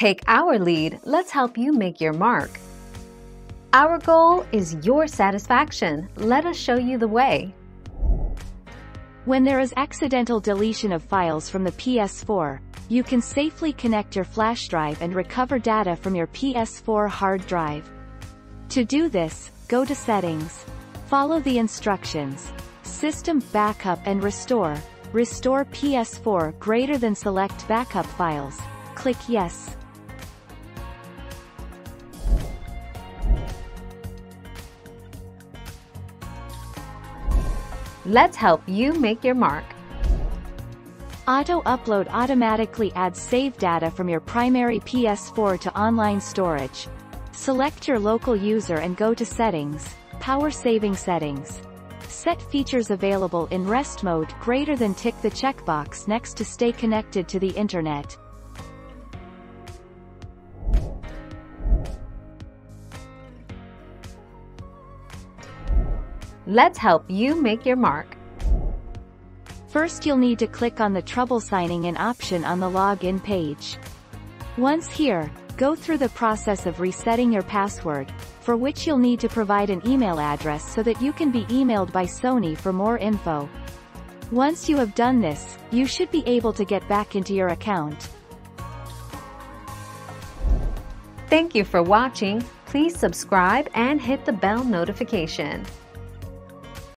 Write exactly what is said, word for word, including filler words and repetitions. Take our lead, let's help you make your mark. Our goal is your satisfaction. Let us show you the way. When there is accidental deletion of files from the P S four, you can safely connect your flash drive and recover data from your P S four hard drive. To do this, go to Settings. Follow the instructions. System Backup and Restore. Restore P S four greater than select backup files. Click Yes. Let's help you make your mark. Auto upload automatically adds saved data from your primary P S four to online storage. Select your local user and go to Settings, Power Saving Settings. Set features available in rest mode greater than tick the checkbox next to stay connected to the internet. Let's help you make your mark. First, you'll need to click on the trouble signing in option on the login page. Once here, go through the process of resetting your password, for which you'll need to provide an email address so that you can be emailed by Sony for more info. Once you have done this, you should be able to get back into your account. Thank you for watching. Please subscribe and hit the bell notification.